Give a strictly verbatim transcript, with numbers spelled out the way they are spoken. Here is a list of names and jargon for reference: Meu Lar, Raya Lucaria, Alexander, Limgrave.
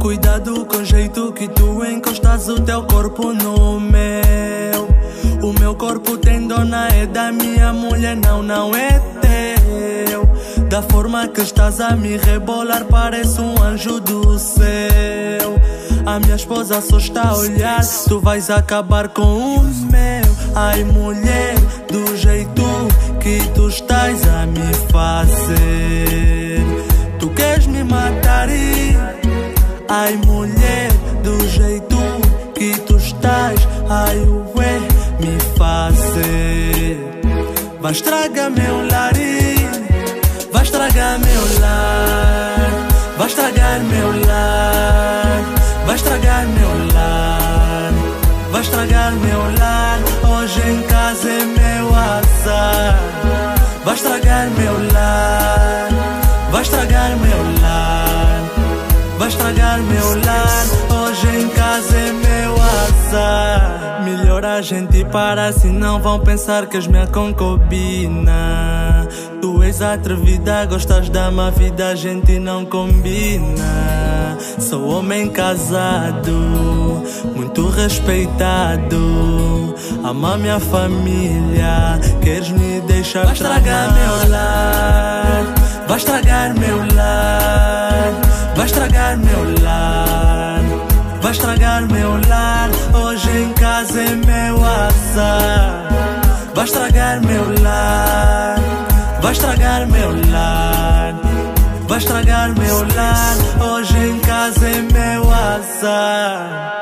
Cuidado com o jeito que tu encostas o teu corpo no meu. O meu corpo tem dona, é da minha mulher, não, não é teu. Da forma que estás a me rebolar, parece um anjo do céu. A minha esposa só está a olhar, tu vais acabar com o meu. Ai mulher, do jeito que tu estás a me fazer, tu queres me matar e... Ai mulher, do jeito que tu estás, ai ué, me fazer. Vai estragar meu lar, vai estragar meu lar, vai estragar meu lar, vai estragar meu lar, vai estragar meu lar. Hoje em casa é meu azar. Vai estragar meu lar, vai estragar meu lar, vai estragar meu lar. Hoje em casa é meu azar. Melhor a gente parar, senão vão pensar que és minha concubina. Tu és atrevida, gostas da má vida, a gente não combina. Sou homem casado, muito respeitado, ama minha família, queres me deixar? Vai estragar meu lar, vai estragar meu lar, vai estragar meu lar, vai estragar meu lar. Hoje em casa é meu azar. Vai estragar meu lar, vai estragar meu lar, vai estragar meu lar. Hoje em casa é meu azar.